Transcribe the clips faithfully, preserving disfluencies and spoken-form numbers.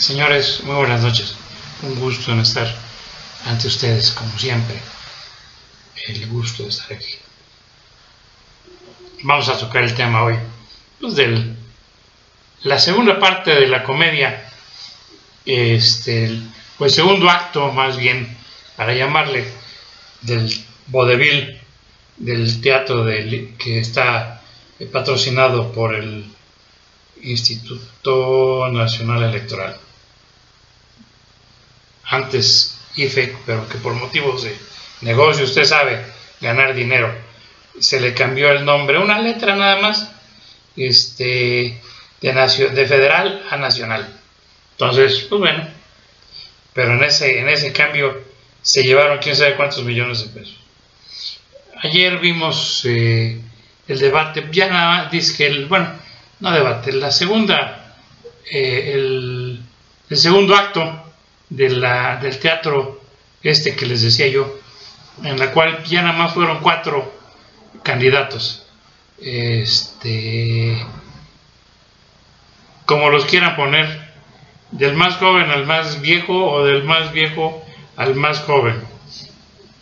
Señores, muy buenas noches. Un gusto en estar ante ustedes, como siempre. El gusto de estar aquí. Vamos a tocar el tema hoy, pues del, la segunda parte de la comedia, este, el, o el segundo acto, más bien, para llamarle, del vodevil, del teatro del, que está patrocinado por el Instituto Nacional Electoral, antes I F E C, pero que por motivos de negocio, usted sabe, ganar dinero, se le cambió el nombre, una letra nada más, este, de, nacio, de federal a nacional. Entonces, pues bueno, pero en ese, en ese cambio se llevaron quién sabe cuántos millones de pesos. Ayer vimos eh, el debate, ya nada más, dice que el, bueno, no debate, la segunda, eh, el, el segundo acto de la, del teatro este que les decía yo, en la cual ya nada más fueron cuatro candidatos, este, como los quieran poner, del más joven al más viejo o del más viejo al más joven.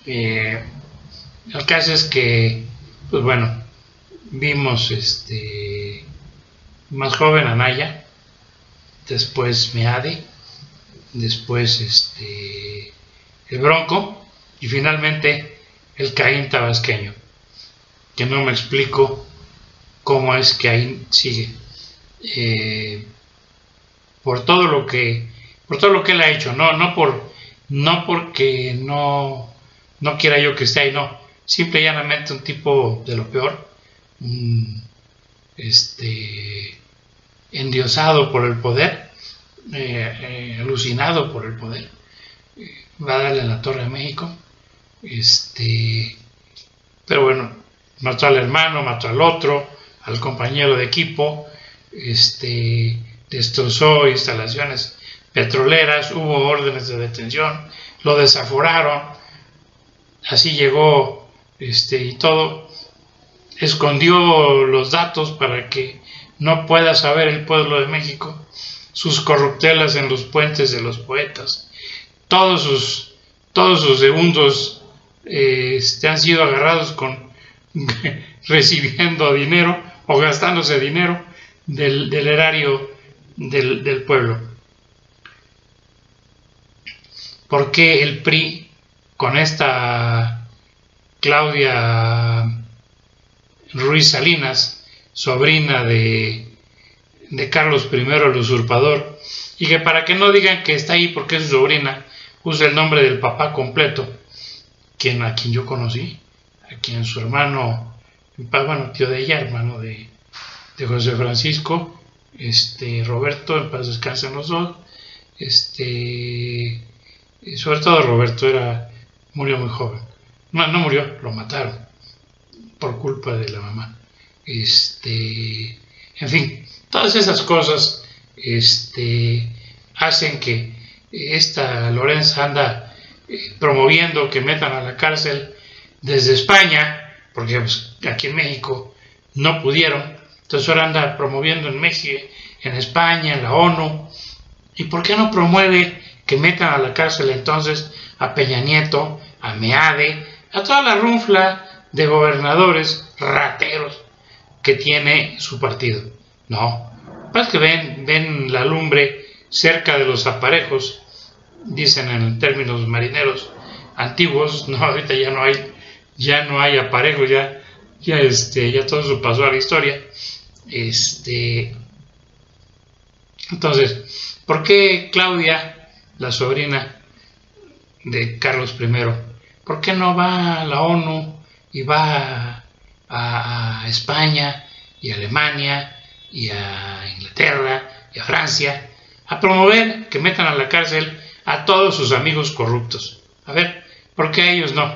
Eh, el caso es que, pues bueno, vimos este más joven Anaya, después Meade, después este El Bronco y finalmente el Caín tabasqueño, que no me explico cómo es que ahí sigue. Eh, por todo lo que por todo lo que él ha hecho, no no por no porque no no quiera yo que esté ahí, no, simple y llanamente un tipo de lo peor, um, este endiosado por el poder, eh, eh, alucinado por el poder, eh, va a darle a la torre a México, este pero bueno, mató al hermano, mató al otro, al compañero de equipo, este destrozó instalaciones petroleras, hubo órdenes de detención, lo desaforaron, así llegó, este, y todo, escondió los datos para que no pueda saber el pueblo de México, sus corruptelas en los puentes de los poetas, todos sus, todos sus segundos eh, este, han sido agarrados con recibiendo dinero o gastándose dinero del, del erario Del, del pueblo. ¿Por qué el P R I con esta Claudia Ruiz Salinas, sobrina de, de Carlos primero el usurpador, y que para que no digan que está ahí porque es su sobrina, usa el nombre del papá completo, quien, a quien yo conocí, a quien su hermano, bueno, tío de ella, hermano de, de José Francisco, Este, Roberto, en paz descansen los dos, este, sobre todo Roberto, era, murió muy joven, no, no murió, lo mataron, por culpa de la mamá, este, en fin, todas esas cosas, este, hacen que esta Lorenza anda eh, promoviendo que metan a la cárcel desde España, porque pues, aquí en México no pudieron. Entonces ahora anda promoviendo en México, en España, en la ONU. ¿Y por qué no promueve que metan a la cárcel entonces a Peña Nieto, a Meade, a toda la runfla de gobernadores rateros que tiene su partido? No, pues que ven, ven la lumbre cerca de los aparejos, dicen en términos marineros antiguos. No, ahorita ya no hay, ya no hay aparejo, ya, ya, este, ya todo eso pasó a la historia. Este, entonces, ¿por qué Claudia, la sobrina de Carlos primero, por qué no va a la ONU y va a, a España y a Alemania y a Inglaterra y a Francia a promover que metan a la cárcel a todos sus amigos corruptos? A ver, ¿por qué a ellos no?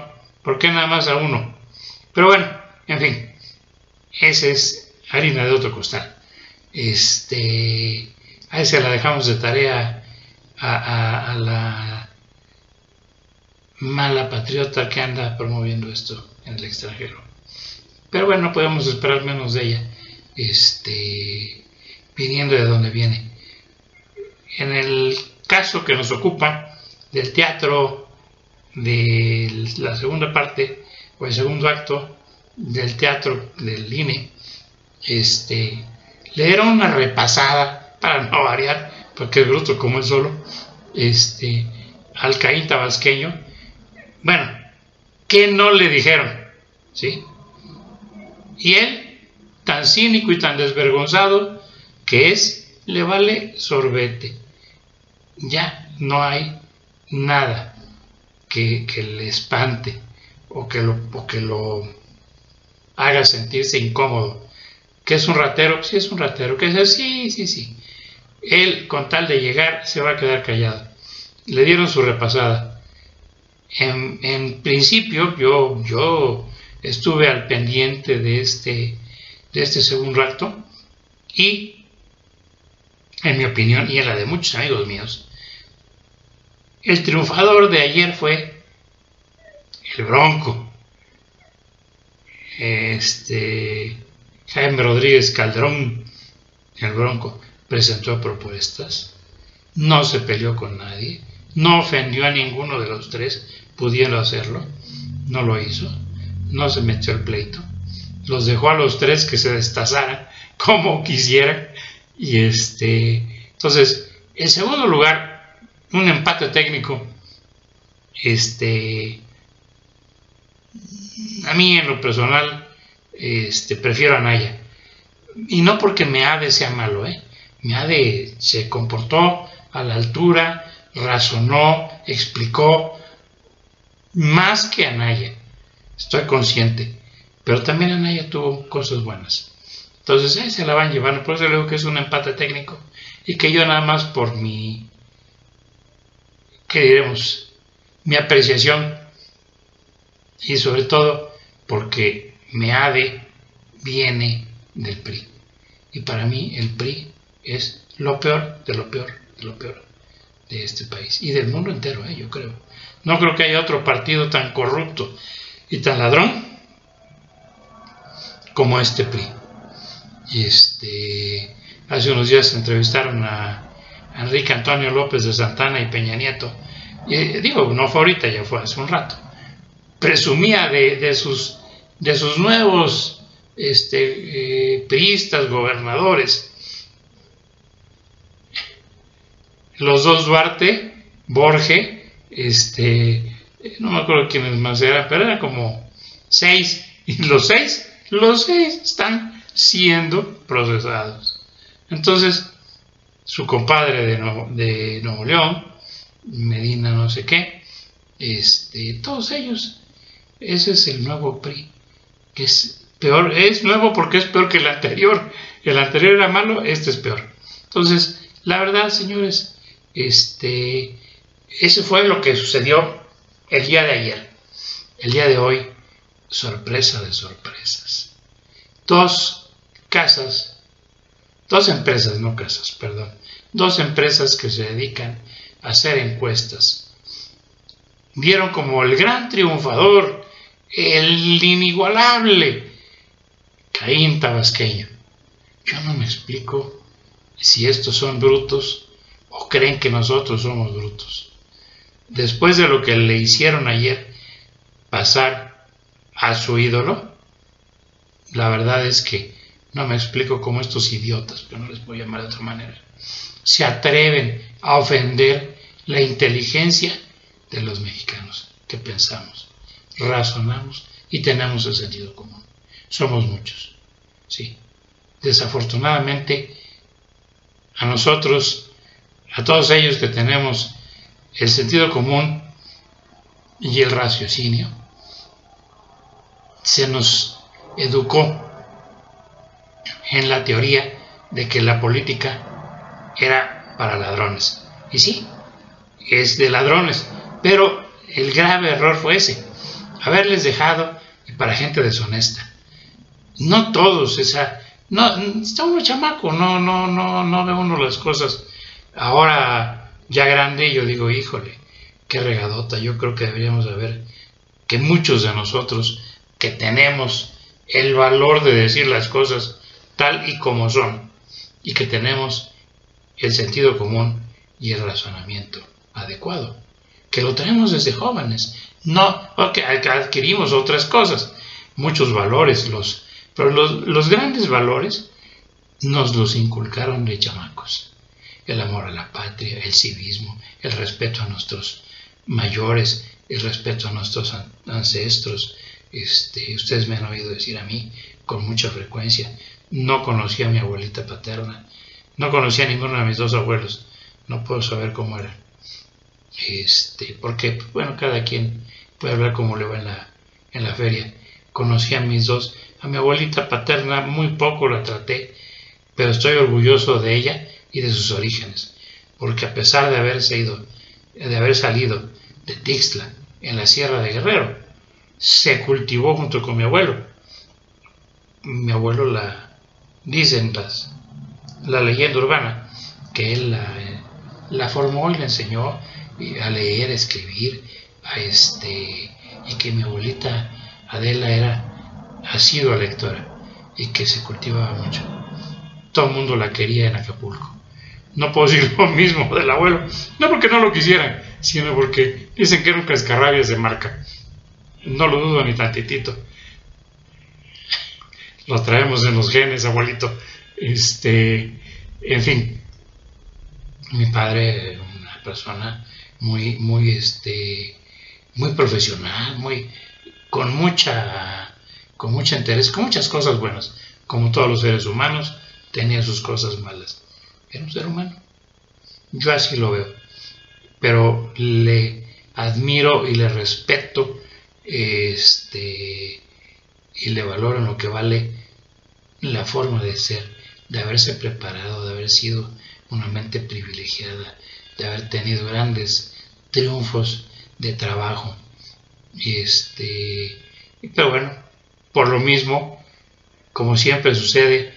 ¿Por qué nada más a uno? Pero bueno, en fin, ese es harina de otro costal. Este, ahí se la dejamos de tarea a, a, a la mala patriota que anda promoviendo esto en el extranjero. Pero bueno, no podemos esperar menos de ella, este, viniendo de donde viene. en el caso que nos ocupa del teatro de la segunda parte o el segundo acto del teatro del I N E, este, le dieron una repasada para no variar, porque es bruto como es solo, este, al Caín tabasqueño. Bueno, ¿qué no le dijeron? ¿Sí? Y él, tan cínico y tan desvergonzado que es, le vale sorbete. Ya no hay nada que, que le espante o que lo, o que lo haga sentirse incómodo. ¿Que es un ratero? Sí, es un ratero. ¿Que es así? Sí, sí, sí. Él, con tal de llegar, se va a quedar callado. Le dieron su repasada. En, en principio, yo, yo estuve al pendiente de este, de este segundo acto y, en mi opinión, y en la de muchos amigos míos, el triunfador de ayer fue El Bronco, este, Jaime Rodríguez Calderón. El Bronco presentó propuestas, no se peleó con nadie, no ofendió a ninguno de los tres, pudiendo hacerlo, no lo hizo, no se metió al pleito, los dejó a los tres que se destazaran como quisieran, y este, entonces, en segundo lugar, un empate técnico. Este, a mí en lo personal, este, prefiero a Anaya, y no porque Meade sea malo, ¿eh? Meade se comportó a la altura, razonó, explicó más que Anaya, estoy consciente, pero también Anaya tuvo cosas buenas. Entonces ahí se la van llevando, por eso le digo que es un empate técnico y que yo nada más por mi, ¿qué diremos?, mi apreciación, y sobre todo porque Meade viene del P R I y para mí el P R I es lo peor de lo peor de lo peor de este país y del mundo entero, ¿eh? Yo creo, no creo que haya otro partido tan corrupto y tan ladrón como este P R I. Este, hace unos días entrevistaron a Enrique Antonio López de Santana y Peña Nieto, y, digo, no fue ahorita, ya fue hace un rato, presumía de, de, sus, de sus nuevos este, eh, priistas gobernadores, los dos Duarte, Borge, este, no me acuerdo quiénes más eran, pero eran como seis, y los seis, los seis están siendo procesados. Entonces, su compadre de Nuevo, de Nuevo León, Medina no sé qué, este, todos ellos, ese es el nuevo P R I, que es peor, es nuevo porque es peor que el anterior, el anterior era malo, este es peor. Entonces, la verdad, señores, este, ese fue lo que sucedió el día de ayer. El día de hoy, sorpresa de sorpresas. Dos casas, dos empresas, no casas, perdón, dos empresas que se dedican a hacer encuestas, vieron como el gran triunfador, el inigualable Caín tabasqueño. Yo no me explico si estos son brutos o creen que nosotros somos brutos. Después de lo que le hicieron ayer pasar a su ídolo, la verdad es que no me explico cómo estos idiotas, que no les puedo llamar de otra manera, se atreven a ofender la inteligencia de los mexicanos, que pensamos, razonamos y tenemos el sentido común. Somos muchos, sí. Desafortunadamente, a nosotros, a todos ellos que tenemos el sentido común y el raciocinio, se nos educó en la teoría de que la política era para ladrones. Y sí, es de ladrones, pero el grave error fue ese, haberles dejado para gente deshonesta. No todos, esa, no, está uno chamaco, no, no, no, no ve uno las cosas. Ahora, ya grande, yo digo, híjole, qué regadota. Yo creo que deberíamos saber que muchos de nosotros que tenemos el valor de decir las cosas tal y como son, y que tenemos el sentido común y el razonamiento adecuado, que lo tenemos desde jóvenes, no porque adquirimos otras cosas, muchos valores, los, pero los, los grandes valores nos los inculcaron de chamacos, el amor a la patria, el civismo, el respeto a nuestros mayores, el respeto a nuestros ancestros. Este, ustedes me han oído decir a mí con mucha frecuencia, no conocía a mi abuelita paterna, no conocía a ninguno de mis dos abuelos, no puedo saber cómo eran, este, porque bueno, cada quien puede hablar como le va en la, en la feria. Conocí a mis dos, a mi abuelita paterna muy poco la traté, pero estoy orgulloso de ella y de sus orígenes, porque a pesar de haberse ido, de haber salido de Tixla en la Sierra de Guerrero, se cultivó junto con mi abuelo. Mi abuelo la, dicen las, la leyenda urbana, que él la, la formó y le enseñó a leer, a escribir, a este, y que mi abuelita Adela era, ha sido lectora y que se cultivaba mucho. Todo el mundo la quería en Acapulco. No puedo decir lo mismo del abuelo, no porque no lo quisieran, sino porque dicen que era un cascarrabias de marca. No lo dudo ni tantitito. Lo traemos en los genes, abuelito. Este, en fin, mi padre, una persona muy, muy, este, muy profesional, muy, con mucha, con mucho interés, con muchas cosas buenas. Como todos los seres humanos, tenía sus cosas malas. Era un ser humano. Yo así lo veo. Pero le admiro y le respeto. Este, y le valoran lo que vale la forma de ser, de haberse preparado, de haber sido una mente privilegiada, de haber tenido grandes triunfos de trabajo. Este, pero bueno, por lo mismo, como siempre sucede,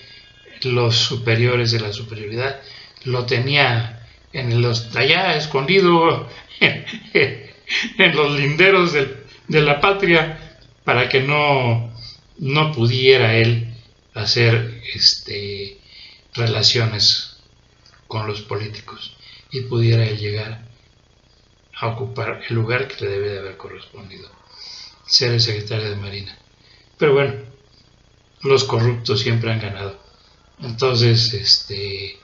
los superiores de la superioridad lo tenía en los, allá escondido en, en los linderos del de la patria, para que no, no pudiera él hacer este, relaciones con los políticos y pudiera él llegar a ocupar el lugar que le debe de haber correspondido, ser el secretario de Marina. Pero bueno, los corruptos siempre han ganado. Entonces, este,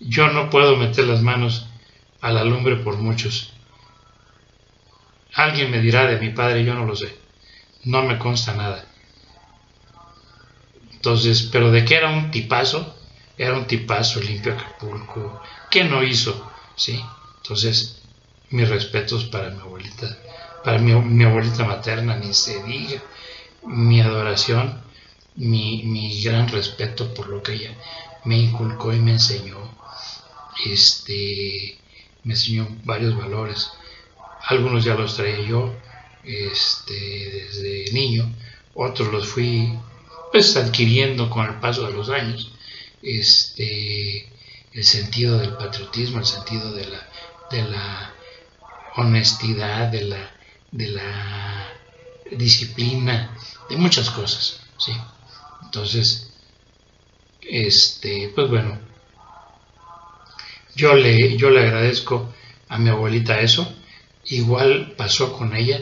yo no puedo meter las manos a la lumbre por muchos. Alguien me dirá de mi padre, yo no lo sé, no me consta nada. Entonces, pero de que era un tipazo, era un tipazo, limpio Acapulco, ¿qué no hizo? ¿Sí? Entonces, mis respetos para mi abuelita, para mi, mi abuelita materna, ni se diga, mi adoración, mi, mi gran respeto por lo que ella me inculcó y me enseñó, este, me enseñó varios valores. Algunos ya los traía yo este, desde niño, otros los fui pues, adquiriendo con el paso de los años, este, el sentido del patriotismo, el sentido de la, de la honestidad, de la, de la disciplina, de muchas cosas, ¿sí? Entonces, este, pues bueno, yo le, yo le agradezco a mi abuelita eso. Igual pasó con ella,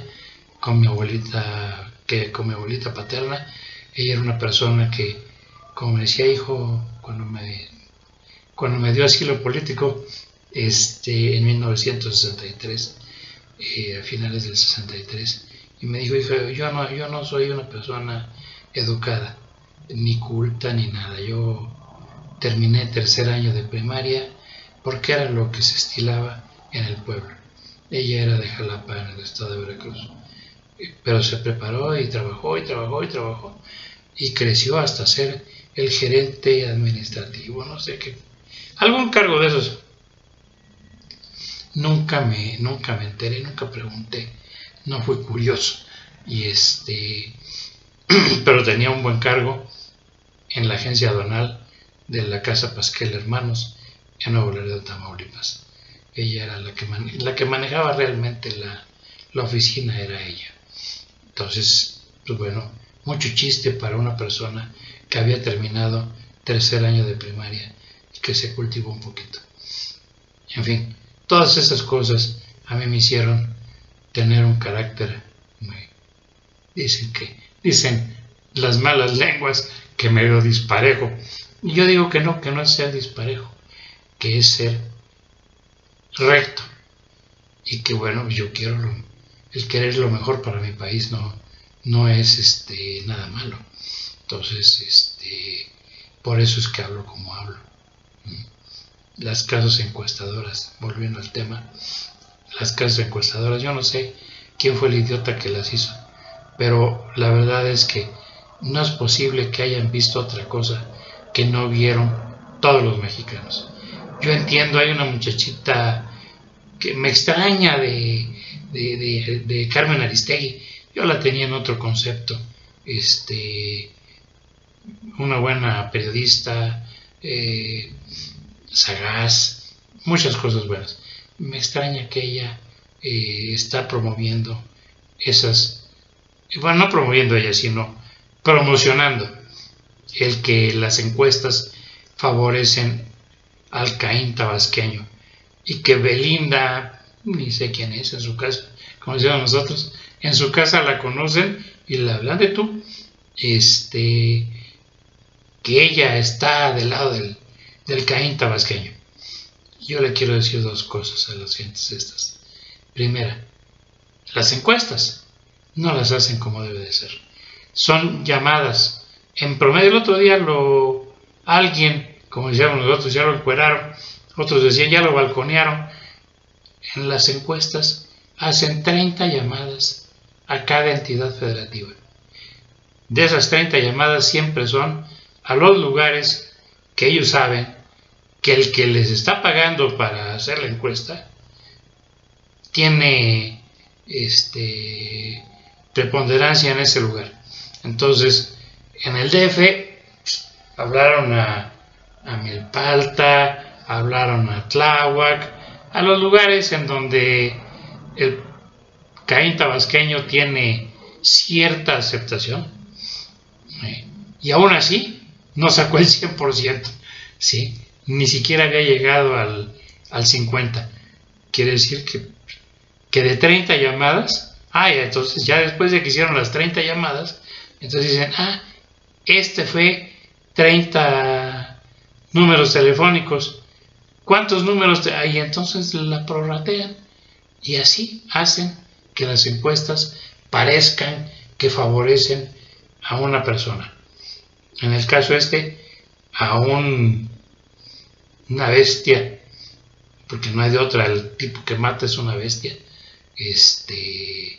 con mi abuelita, que con mi abuelita paterna. Ella era una persona que, como me decía, hijo, cuando me, cuando me dio asilo político, este, en mil novecientos sesenta y tres, eh, a finales del sesenta y tres, y me dijo, hijo, yo no, yo no soy una persona educada, ni culta, ni nada. Yo terminé tercer año de primaria porque era lo que se estilaba en el pueblo. Ella era de Jalapa, en el estado de Veracruz, pero se preparó y trabajó y trabajó y trabajó y creció hasta ser el gerente administrativo, no sé qué, algún cargo de esos. Nunca me, nunca me enteré, nunca pregunté, no fui curioso y este, pero tenía un buen cargo en la agencia aduanal de la Casa Pasquel Hermanos en Nuevo Laredo, Tamaulipas. Ella era la que, mane la que manejaba realmente la, la oficina, era ella. Entonces, pues bueno, mucho chiste para una persona que había terminado tercer año de primaria y que se cultivó un poquito. En fin, Todas esas cosas a mí me hicieron tener un carácter, me dicen que, dicen las malas lenguas, que medio disparejo. Y yo digo que no, que no es ser disparejo, que es ser recto. Y que bueno, yo quiero lo, el querer lo mejor para mi país, no, no es este nada malo. Entonces, este, por eso es que hablo como hablo. Las casas encuestadoras, volviendo al tema, las casas encuestadoras, yo no sé quién fue el idiota que las hizo, pero la verdad es que no es posible que hayan visto otra cosa que no vieron todos los mexicanos. Yo entiendo, hay una muchachita que me extraña de, de, de, de Carmen Aristegui, yo la tenía en otro concepto, este, una buena periodista, eh, sagaz, muchas cosas buenas. Me extraña que ella eh, está promoviendo esas, bueno, no promoviendo ella, sino promocionando el que las encuestas favorecen al Caín tabasqueño, y que Belinda, ni sé quién es, en su casa, como decíamos nosotros, en su casa la conocen y la hablan de tú, este, que ella está del lado del, del Caín tabasqueño. Yo le quiero decir dos cosas a las gentes estas. Primera, las encuestas no las hacen como debe de ser. Son llamadas. En promedio, el otro día lo alguien, como decíamos nosotros, ya lo encueraron. Otros decían, ya lo balconearon. En las encuestas hacen treinta llamadas a cada entidad federativa. De esas treinta llamadas siempre son a los lugares que ellos saben que el que les está pagando para hacer la encuesta tiene este, preponderancia en ese lugar. Entonces, en el D F hablaron a, a Milpalta, hablaron a Tláhuac, a los lugares en donde el Caín tabasqueño tiene cierta aceptación, ¿sí? Y aún así no sacó el cien por ciento, ¿sí? Ni siquiera había llegado al, al cincuenta. Quiere decir que, que de treinta llamadas, ah, entonces ya después de que hicieron las treinta llamadas, entonces dicen, ah, este fue treinta números telefónicos. ¿Cuántos números? Ahí entonces la prorratean. Y así hacen que las encuestas parezcan que favorecen a una persona. En el caso este, a un... una bestia, porque no hay de otra, el tipo que mata es una bestia. Este,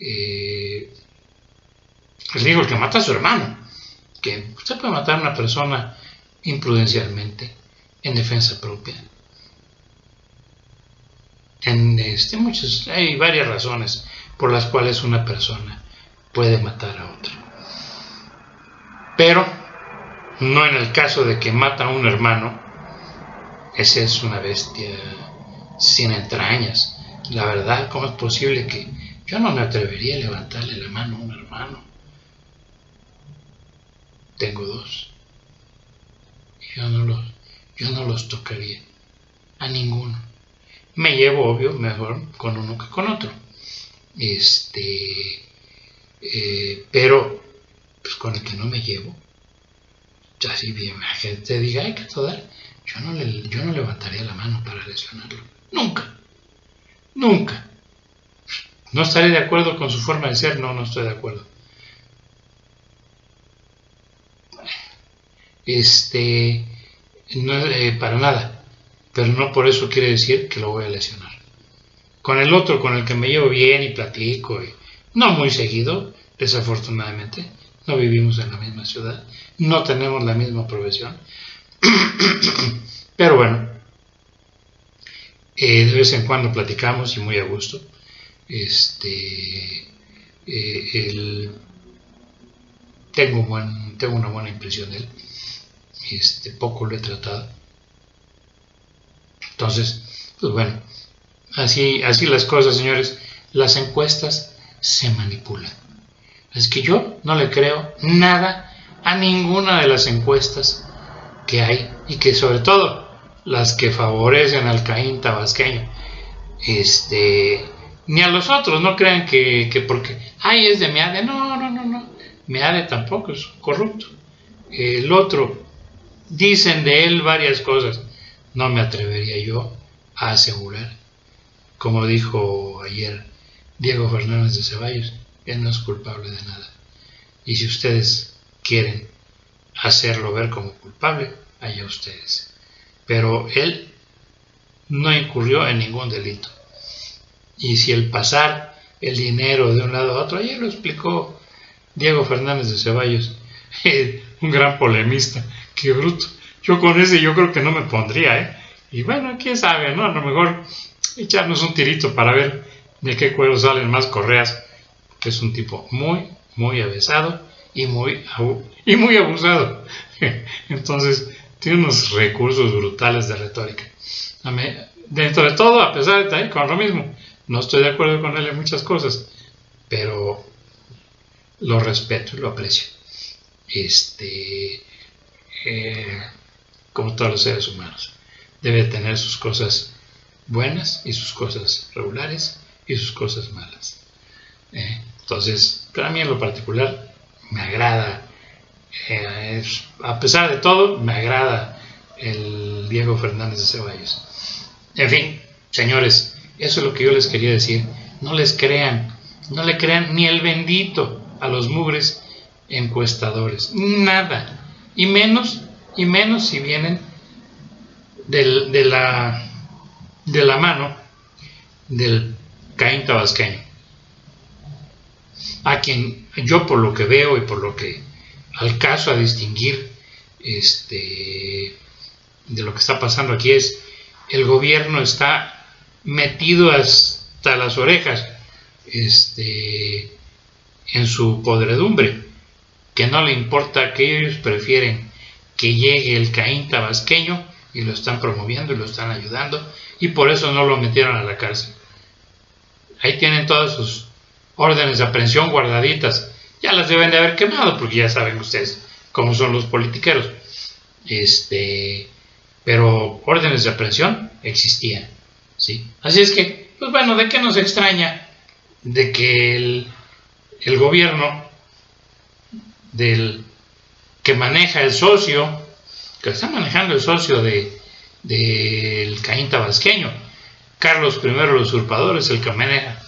eh, les digo, el que mata a su hermano, que usted puede matar a una persona imprudencialmente, en defensa propia. En este, muchos, hay varias razones por las cuales una persona puede matar a otra, pero no en el caso de que mata a un hermano. Esa es una bestia sin entrañas. La verdad, ¿cómo es posible que yo no me atrevería a levantarle la mano a un hermano? Tengo dos. Yo no los, yo no los tocaría a ninguno. Me llevo, obvio, mejor con uno que con otro. Este, eh, pero pues con el que no me llevo, así bien, la gente diga, hay que todar. Yo no, le, yo no levantaría la mano para lesionarlo. Nunca. Nunca. No estaré de acuerdo con su forma de ser. No, no estoy de acuerdo. Este, no, eh, para nada. Pero no por eso quiere decir que lo voy a lesionar. Con el otro, con el que me llevo bien y platico, y no muy seguido, desafortunadamente. No vivimos en la misma ciudad. No tenemos la misma profesión. Pero bueno, eh, de vez en cuando platicamos y muy a gusto. Este, eh, el, tengo, buen, tengo una buena impresión de él. Este, poco lo he tratado. Entonces, pues bueno, así, así las cosas, señores. Las encuestas se manipulan. Es que yo no le creo nada a ninguna de las encuestas que hay, y que sobre todo las que favorecen al Caín tabasqueño. este, ni a los otros, no crean que, que porque, ay, es de Meade, no, no, no, no, Meade tampoco es corrupto. El otro, dicen de él varias cosas, no me atrevería yo a asegurar, como dijo ayer Diego Fernández de Ceballos, él no es culpable de nada. Y si ustedes quieren hacerlo ver como culpable, allá ustedes. Pero él no incurrió en ningún delito. Y si el pasar el dinero de un lado a otro, ayer lo explicó Diego Fernández de Ceballos, un gran polemista, qué bruto. Yo con ese yo creo que no me pondría, ¿eh? Y bueno, quién sabe, ¿no? A lo mejor echarnos un tirito para ver de qué cuero salen más correas, que es un tipo muy, muy avesado y muy, y muy abusado. Entonces, tiene unos recursos brutales de retórica. Dentro de todo, a pesar de estar ahí con lo mismo, no estoy de acuerdo con él en muchas cosas, pero lo respeto y lo aprecio. Este, eh, como todos los seres humanos, debe tener sus cosas buenas y sus cosas regulares y sus cosas malas. Eh, entonces, para mí en lo particular me agrada, eh, es, a pesar de todo, me agrada el Diego Fernández de Ceballos. En fin, señores, eso es lo que yo les quería decir. No les crean, no le crean ni el bendito a los mugres encuestadores, nada, y menos, y menos si vienen del, de la de la mano del Caín tabasqueño, a quien yo, por lo que veo y por lo que alcanzo a distinguir este, de lo que está pasando aquí, es el gobierno está metido hasta las orejas este, en su podredumbre, que no le importa, que ellos prefieren que llegue el Caín tabasqueño y lo están promoviendo y lo están ayudando, y por eso no lo metieron a la cárcel. Ahí tienen todas sus órdenes de aprehensión guardaditas, ya las deben de haber quemado, porque ya saben ustedes cómo son los politiqueros. Este, pero órdenes de aprehensión existían, ¿sí? Así es que, pues bueno, ¿de qué nos extraña de que el, el gobierno del que maneja el socio, que está manejando el socio de del Caín tabasqueño, Carlos primero el usurpador, es el que maneja,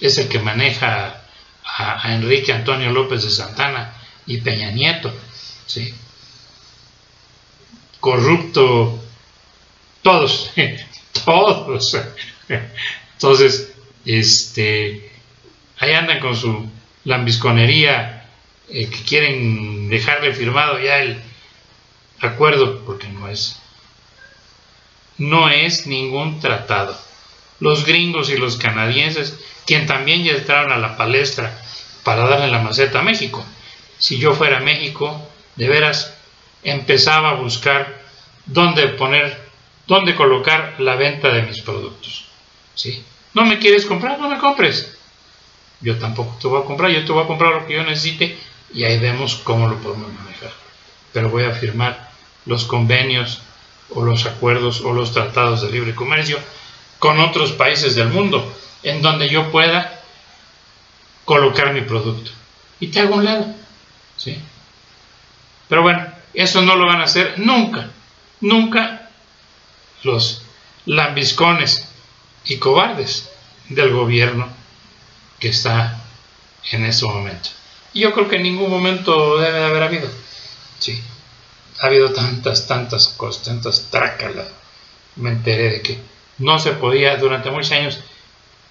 es el que maneja a, a Enrique Antonio López de Santana y Peña Nieto, ¿sí? Corrupto todos, todos. Entonces, este, ahí andan con su lambisconería, Eh, que quieren dejarle firmado ya el acuerdo, porque no es no es ningún tratado. Los gringos y los canadienses, quien también ya entraron a la palestra para darle la maceta a México. Si yo fuera México, de veras empezaba a buscar dónde poner, dónde colocar la venta de mis productos, ¿sí? ¿No me quieres comprar? No me compres, yo tampoco te voy a comprar, yo te voy a comprar lo que yo necesite. Y ahí vemos cómo lo podemos manejar. Pero voy a firmar los convenios o los acuerdos o los tratados de libre comercio con otros países del mundo, en donde yo pueda colocar mi producto. Y te hago un lado, ¿sí? Pero bueno, eso no lo van a hacer nunca. Nunca los lambiscones y cobardes del gobierno que está en este momento. Yo creo que en ningún momento debe de haber habido. Sí, ha habido tantas, tantas cosas, tantas trácalas. Me enteré de que no se podía, durante muchos años,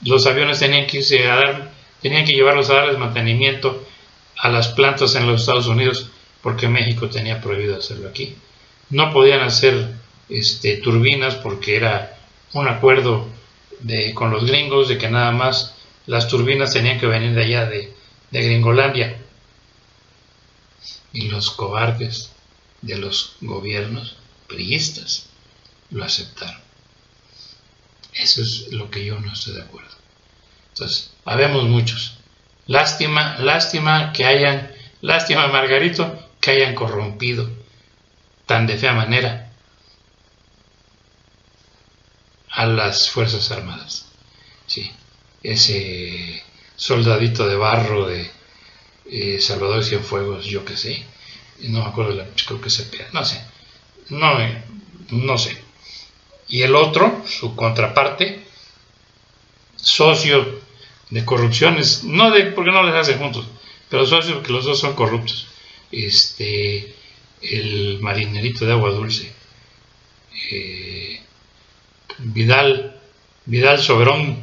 los aviones tenían que irse a dar, tenían que llevarlos a darles mantenimiento a las plantas en los Estados Unidos, porque México tenía prohibido hacerlo aquí. No podían hacer este, turbinas, porque era un acuerdo de, con los gringos, de que nada más las turbinas tenían que venir de allá de de Gringolandia. Y los cobardes de los gobiernos priistas lo aceptaron. Eso es lo que yo no estoy de acuerdo. Entonces, habemos muchos. Lástima, lástima que hayan, lástima Margarito, que hayan corrompido tan de fea manera a las Fuerzas Armadas. ¿sí? Ese soldadito de barro de eh, Salvador Cienfuegos, yo qué sé, no me acuerdo, la, creo que se no sé, no, no sé. Y el otro, su contraparte, socio de corrupciones, no de, porque no les hacen juntos, pero socios que los dos son corruptos, este, el marinerito de agua dulce, eh, Vidal, Vidal Soberón,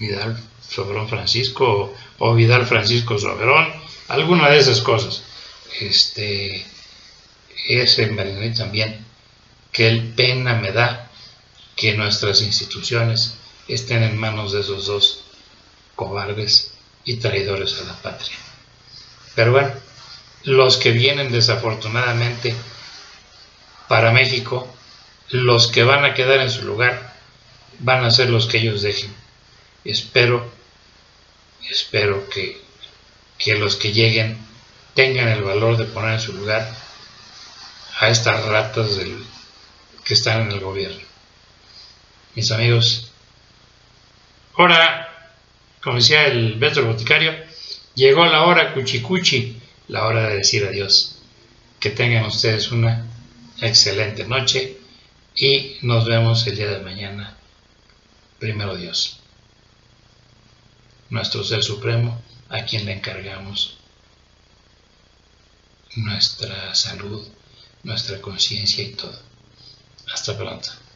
Vidal Soberón Francisco, o Vidal Francisco Soberón, alguna de esas cosas, este, ese marinerito también, que el pena me da que nuestras instituciones estén en manos de esos dos cobardes y traidores a la patria. Pero bueno, los que vienen desafortunadamente para México, los que van a quedar en su lugar, van a ser los que ellos dejen. Espero, espero que, que los que lleguen tengan el valor de poner en su lugar a estas ratas del, que están en el gobierno. Mis amigos, ahora, como decía el Beto el Boticario, llegó la hora cuchicuchi, la hora de decir adiós. Que tengan ustedes una excelente noche y nos vemos el día de mañana, primero Dios. Nuestro Ser Supremo, a quien le encargamos nuestra salud, nuestra conciencia y todo. Hasta pronto.